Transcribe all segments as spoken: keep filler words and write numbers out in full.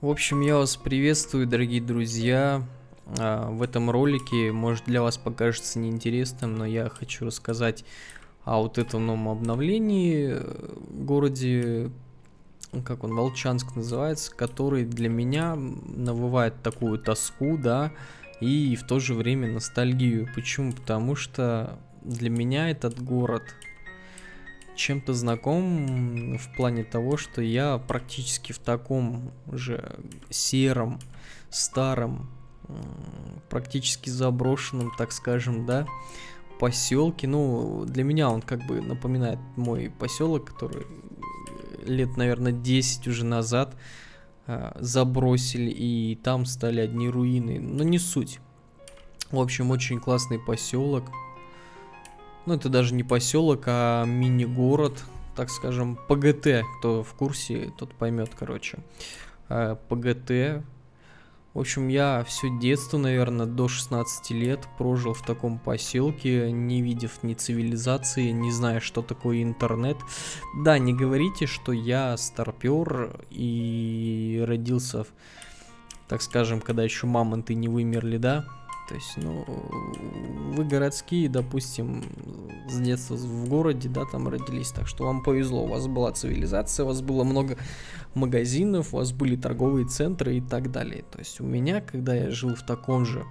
В общем, я вас приветствую, дорогие друзья. В этом ролике, может, для вас покажется неинтересным, но я хочу рассказать о вот этом новом обновлении в городе, как он, Волчанск называется, который для меня навевает такую тоску, да, и в то же время ностальгию. Почему? Потому что для меня этот город чем-то знаком в плане того, что я практически в таком же сером, старом, практически заброшенном, так скажем, да, поселке. Ну, для меня он как бы напоминает мой поселок, который лет, наверное, десять уже назад забросили, и там стали одни руины, но не суть. В общем, очень классный поселок. Ну, это даже не поселок, а мини-город, так скажем, ПГТ. Кто в курсе, тот поймет, короче. ПГТ. В общем, я все детство, наверное, до шестнадцати лет прожил в таком поселке, не видев ни цивилизации, не зная, что такое интернет. Да, не говорите, что я старпер и родился, так скажем, когда еще мамонты не вымерли, да? То есть, ну, вы городские, допустим, с детства в городе, да, там родились, так что вам повезло, у вас была цивилизация, у вас было много магазинов, у вас были торговые центры и так далее. То есть у меня, когда я жил в таком же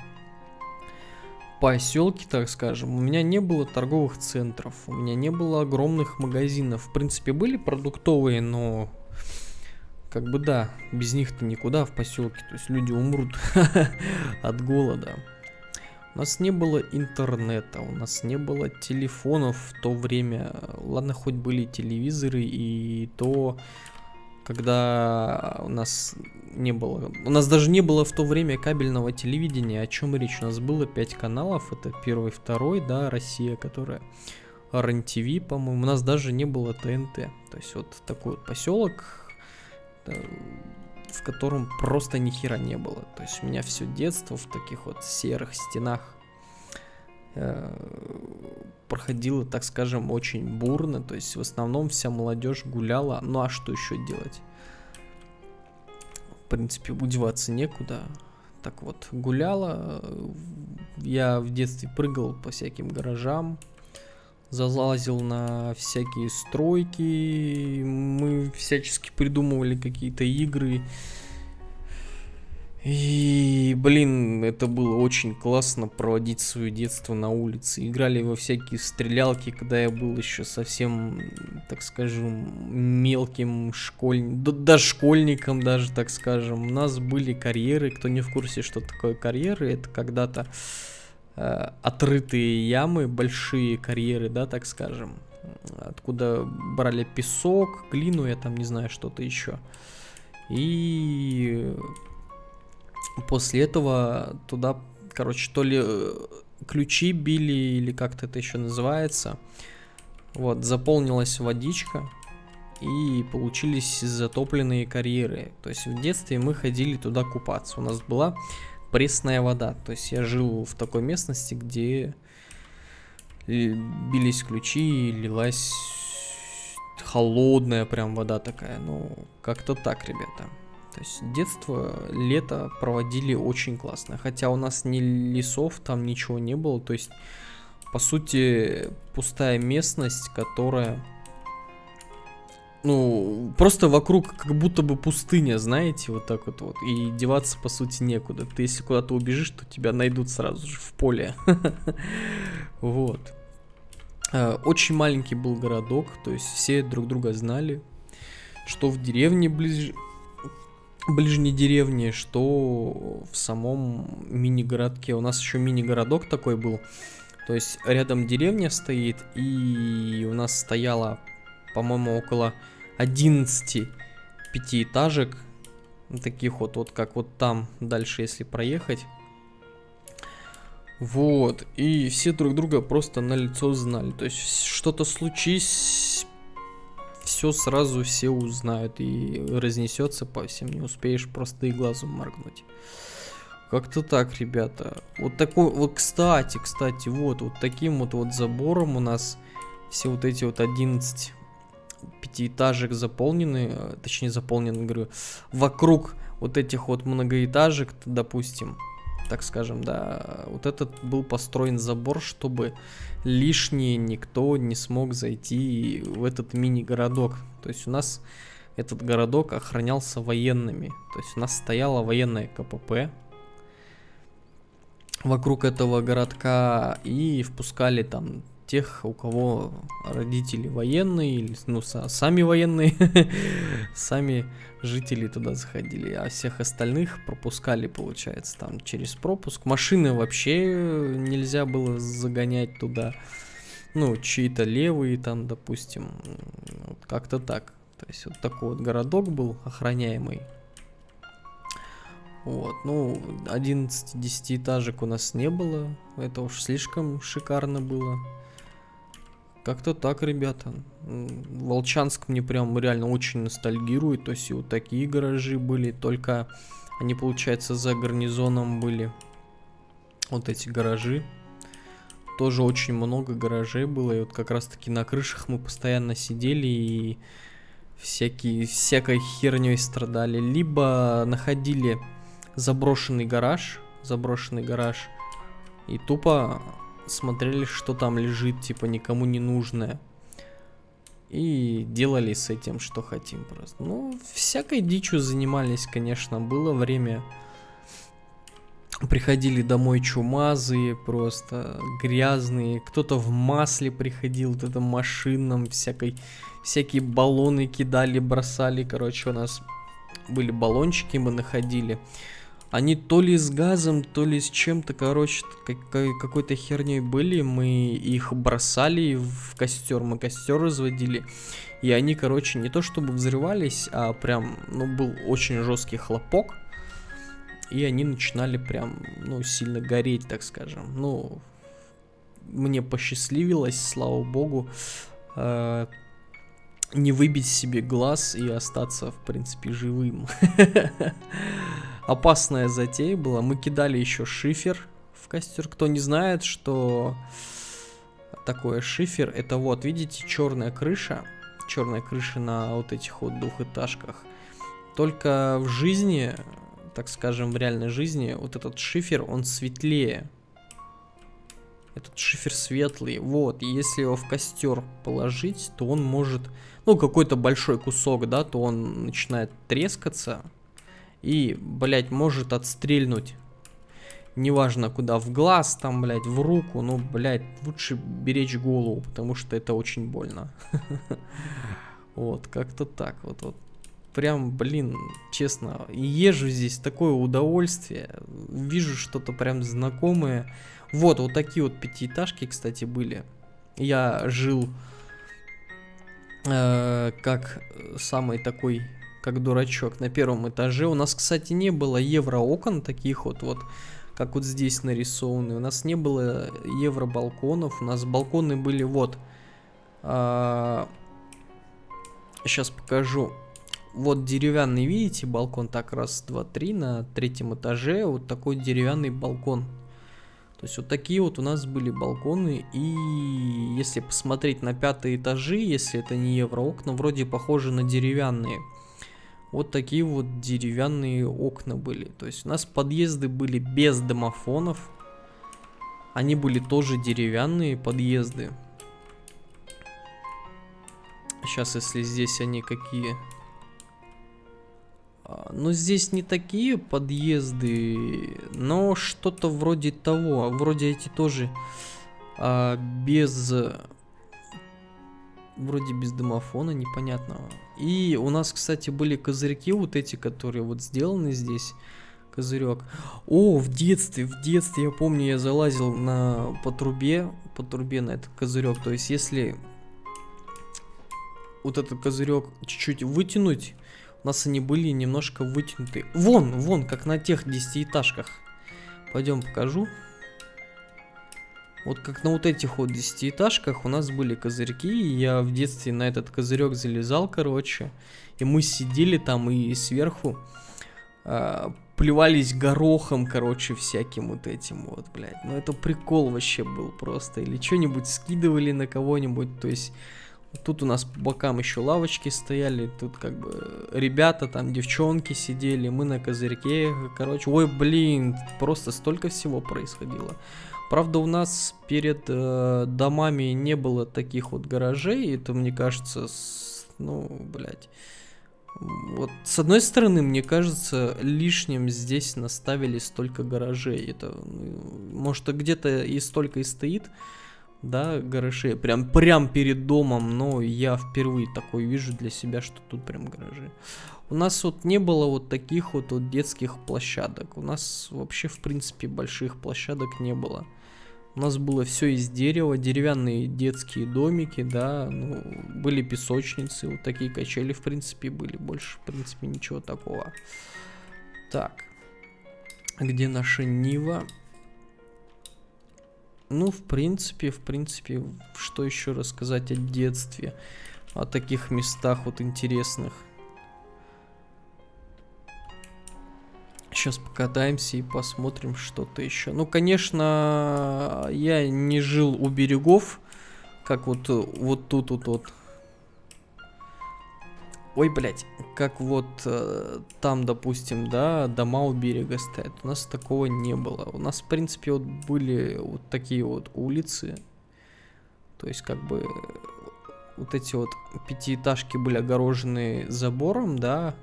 поселке, так скажем, у меня не было торговых центров, у меня не было огромных магазинов. В принципе, были продуктовые, но как бы да, без них-то никуда в поселке, то есть люди умрут от голода. У нас не было интернета, у нас не было телефонов в то время. Ладно, хоть были телевизоры, и то, когда у нас не было... У нас даже не было в то время кабельного телевидения. О чем речь? У нас было пять каналов. Это первый, второй, да, Россия, которая... Рен-ТВ, по-моему. У нас даже не было Т Н Т. То есть вот такой вот поселок, в котором просто ни хера не было. То есть у меня все детство в таких вот серых стенах проходило, так скажем, очень бурно. То есть в основном вся молодежь гуляла. Ну а что еще делать? В принципе, удеваться некуда. Так вот, гуляла. Я в детстве прыгал по всяким гаражам, залазил на всякие стройки, мы всячески придумывали какие-то игры. И, блин, это было очень классно проводить свое детство на улице. Играли во всякие стрелялки, когда я был еще совсем, так скажем, мелким школьником, да, дошкольником даже, так скажем. У нас были карьеры. Кто не в курсе, что такое карьеры, это когда-то отрытые ямы, большие карьеры, да, так скажем, откуда брали песок, глину, я там не знаю, что-то еще. И после этого туда, короче, то ли ключи били, или как-то это еще называется. Вот, заполнилась водичка, и получились затопленные карьеры. То есть в детстве мы ходили туда купаться. У нас была пресная вода. То есть я жил в такой местности, где бились ключи и лилась холодная прям вода такая. Ну, как-то так, ребята. То есть детство, лето проводили очень классно. Хотя у нас ни лесов, там ничего не было. То есть, по сути, пустая местность, которая... Ну, просто вокруг как будто бы пустыня, знаете, вот так вот, вот. И деваться, по сути, некуда. Ты если куда-то убежишь, то тебя найдут сразу же в поле. Вот. Очень маленький был городок, то есть все друг друга знали. Что в деревне, ближней деревне, что в самом мини-городке. У нас еще мини-городок такой был. То есть рядом деревня стоит, и у нас стояла... По-моему, около одиннадцати пятиэтажек. Таких вот, вот как вот там дальше, если проехать. Вот. И все друг друга просто на лицо знали. То есть что-то случись, все сразу все узнают. И разнесется по всем. Не успеешь просто и глазом моргнуть. Как-то так, ребята. Вот такой. Вот, кстати, кстати, вот, вот таким вот, вот забором у нас все вот эти вот одиннадцать пятиэтажек заполнены, точнее заполнены, говорю, вокруг вот этих вот многоэтажек, допустим, так скажем, да, вот этот был построен забор, чтобы лишний никто не смог зайти в этот мини-городок. То есть у нас этот городок охранялся военными. То есть у нас стояло военное ка пэ пэ вокруг этого городка, и впускали там тех, у кого родители военные, или, ну, сами военные, сами жители туда заходили, а всех остальных пропускали, получается, там через пропуск. Машины вообще нельзя было загонять туда, ну, чьи-то левые там, допустим, вот как-то так. То есть вот такой вот городок был охраняемый. Вот, ну, одиннадцати-десятиэтажек у нас не было, это уж слишком шикарно было. Как-то так, ребята. Волчанск мне прям реально очень ностальгирует. То есть и вот такие гаражи были, только они, получается, за гарнизоном были. Вот эти гаражи. Тоже очень много гаражей было. И вот как раз-таки на крышах мы постоянно сидели и всякие, всякой херней страдали. Либо находили заброшенный гараж, заброшенный гараж, и тупо смотрели, что там лежит, типа никому не нужное, и делали с этим что хотим просто. Ну, всякой дичью занимались, конечно, было время. Приходили домой чумазые, просто грязные. Кто-то в масле приходил, вот это машинам всякой, всякие баллоны кидали, бросали. Короче, у нас были баллончики, мы находили. Они то ли с газом, то ли с чем-то, короче, какой-то херней были. Мы их бросали в костер, мы костер разводили. И они, короче, не то чтобы взрывались, а прям, ну, был очень жесткий хлопок. И они начинали прям, ну, сильно гореть, так скажем. Ну, мне посчастливилось, слава богу, э не выбить себе глаз и остаться, в принципе, живым. Опасная затея была. Мы кидали еще шифер в костер. Кто не знает, что такое шифер, это вот, видите, черная крыша. Черная крыша на вот этих вот двухэтажках. Только в жизни, так скажем, в реальной жизни, вот этот шифер, он светлее. Этот шифер светлый. Вот, и если его в костер положить, то он может... Ну, какой-то большой кусок, да, то он начинает трескаться. И, блядь, может отстрельнуть. Неважно куда, в глаз, там, блядь, в руку. Ну, блядь, лучше беречь голову, потому что это очень больно. Вот, как-то так вот, вот. Прям, блин, честно, езжу здесь, такое удовольствие. Вижу что-то прям знакомое. Вот, вот такие вот пятиэтажки, кстати, были. Я жил э, как самый такой, как дурачок, на первом этаже. У нас, кстати, не было евроокон таких вот, вот, как вот здесь нарисованы. У нас не было евробалконов. У нас балконы были вот... Э, сейчас покажу. Вот деревянный, видите, балкон, так, раз, два, три, на третьем этаже вот такой деревянный балкон. То есть вот такие вот у нас были балконы. И если посмотреть на пятые этажи, если это не евроокна, вроде похоже на деревянные. Вот такие вот деревянные окна были. То есть у нас подъезды были без домофонов. Они были тоже деревянные подъезды. Сейчас, если здесь они какие... Но здесь не такие подъезды, но что-то вроде того. Вроде эти тоже а, без... Вроде без домофона, непонятного. И у нас, кстати, были козырьки вот эти, которые вот сделаны здесь. Козырек. О, в детстве, в детстве, я помню, я залазил на, по трубе, по трубе на этот козырек. То есть если вот этот козырек чуть-чуть вытянуть... У нас они были немножко вытянуты. Вон, вон, как на тех десятиэтажках. Пойдем покажу. Вот как на вот этих вот десятиэтажках у нас были козырьки. И я в детстве на этот козырек залезал, короче. И мы сидели там и сверху э, плевались горохом, короче, всяким вот этим вот, блядь. Ну это прикол вообще был просто. Или что-нибудь скидывали на кого-нибудь, то есть... Тут у нас по бокам еще лавочки стояли, тут как бы ребята, там девчонки сидели, мы на козырьке, короче, ой, блин, просто столько всего происходило. Правда, у нас перед э, домами не было таких вот гаражей, это, мне кажется, с, ну, блядь, вот с одной стороны, мне кажется, лишним здесь наставили столько гаражей, это, может, где-то и столько и стоит. Да, гаражи, прям, прям перед домом, но я впервые такое вижу для себя, что тут прям гаражи. У нас вот не было вот таких вот, вот детских площадок, у нас вообще в принципе больших площадок не было. У нас было все из дерева, деревянные детские домики, да, ну, были песочницы, вот такие качели в принципе были, больше в принципе ничего такого. Так, где наша Нива? Ну, в принципе, в принципе, что еще рассказать о детстве, о таких местах вот интересных. Сейчас покатаемся и посмотрим что-то еще. Ну, конечно, я не жил у берегов, как вот, вот тут вот, вот. Ой, блядь, как вот э, там, допустим, да, дома у берега стоят. У нас такого не было. У нас, в принципе, вот были вот такие вот улицы. То есть, как бы, вот эти вот пятиэтажки были огорожены забором, да.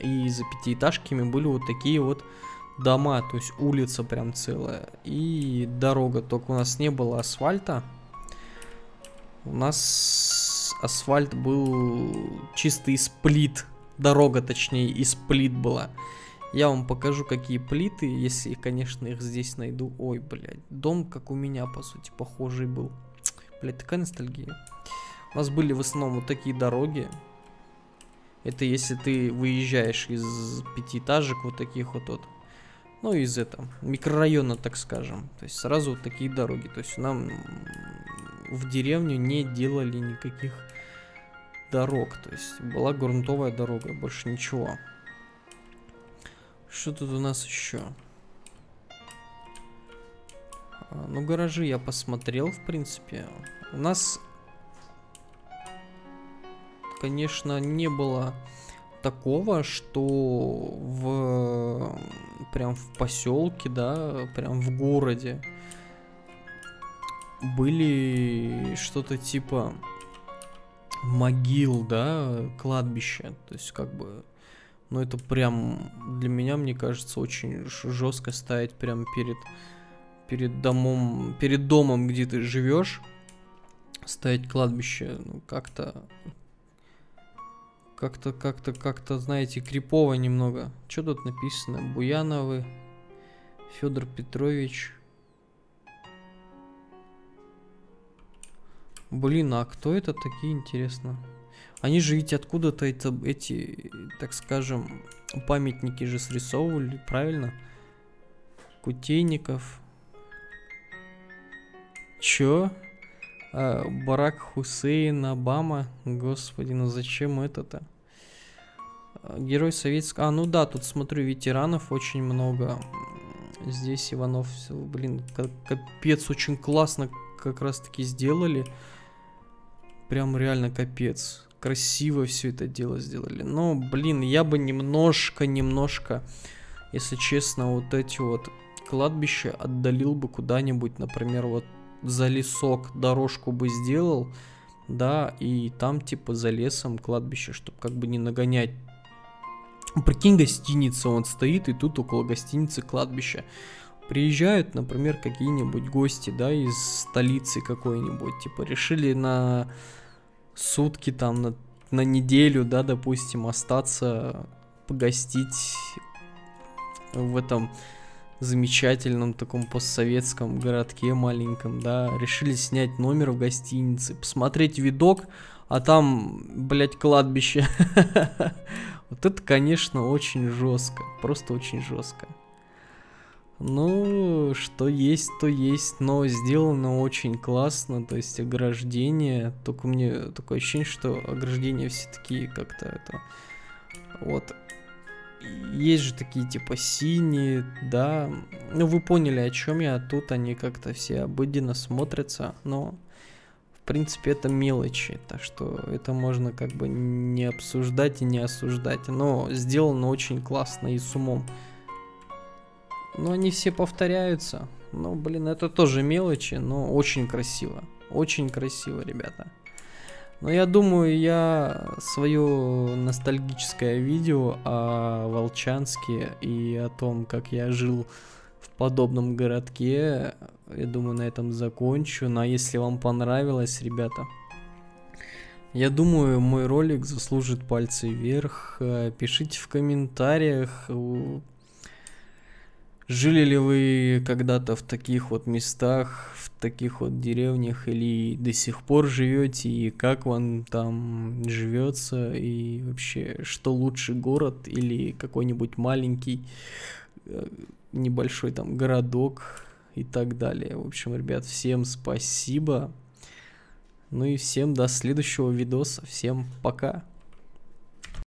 И за пятиэтажками были вот такие вот дома. То есть, улица прям целая. И дорога. Только у нас не было асфальта. У нас... асфальт был чистый из плит. Дорога, точнее, из плит была. Я вам покажу, какие плиты, если, конечно, их здесь найду. Ой, блядь, дом, как у меня, по сути, похожий был. Блядь, такая ностальгия. У нас были в основном вот такие дороги. Это если ты выезжаешь из пятиэтажек вот таких вот, вот. Ну, из этого, микрорайона, так скажем. То есть сразу вот такие дороги. То есть нам... в деревню не делали никаких дорог. То есть была грунтовая дорога, больше ничего. Что тут у нас еще? Ну, гаражи я посмотрел, в принципе. У нас, конечно, не было такого, что в... прям в поселке, да, прям в городе. Были что-то типа могил, да, кладбища. То есть, как бы, ну, это прям для меня, мне кажется, очень жестко ставить прям перед, перед домом, перед домом, где ты живешь, ставить кладбище, ну, как-то, как-то, как-то, как-то, знаете, крипово немного. Что тут написано? Буяновы, Федор Петрович. Блин, а кто это такие, интересно? Они же ведь откуда-то это, эти, так скажем, памятники же срисовывали, правильно? Кутейников. Чё? А, Барак Хусейн Обама. Господи, ну зачем это-то? Герой советского... А, ну да, тут смотрю, ветеранов очень много. Здесь Иванов... Блин, капец, очень классно как раз-таки сделали. Прям реально капец. Красиво все это дело сделали. Но, блин, я бы немножко, немножко, если честно, вот эти вот кладбища отдалил бы куда-нибудь, например, вот за лесок дорожку бы сделал, да, и там типа за лесом кладбище, чтобы как бы не нагонять. Прикинь, гостиница, он стоит, и тут около гостиницы кладбище. Приезжают, например, какие-нибудь гости, да, из столицы какой-нибудь, типа, решили на сутки, там, на, на неделю, да, допустим, остаться, погостить в этом замечательном таком постсоветском городке маленьком, да, решили снять номер в гостинице, посмотреть видок, а там, блядь, кладбище. Вот это, конечно, очень жестко, просто очень жестко. Ну, что есть, то есть, но сделано очень классно, то есть ограждение, только мне такое ощущение, что ограждения все такие как-то это, вот, есть же такие типа синие, да, ну вы поняли, о чем я, тут они как-то все обыденно смотрятся, но в принципе, это мелочи, так что это можно как бы не обсуждать и не осуждать. Но сделано очень классно и с умом. Но они все повторяются. Ну, блин, это тоже мелочи, но очень красиво. Очень красиво, ребята. Но я думаю, я свое ностальгическое видео о Волчанске и о том, как я жил в подобном городке, я думаю, на этом закончу. Но если вам понравилось, ребята, я думаю, мой ролик заслужит пальцы вверх. Пишите в комментариях, жили ли вы когда-то в таких вот местах, в таких вот деревнях, или до сих пор живете, и как вам там живется, и вообще, что лучше, город или какой-нибудь маленький, небольшой там городок и так далее. В общем, ребят, всем спасибо, ну и всем до следующего видоса, всем пока.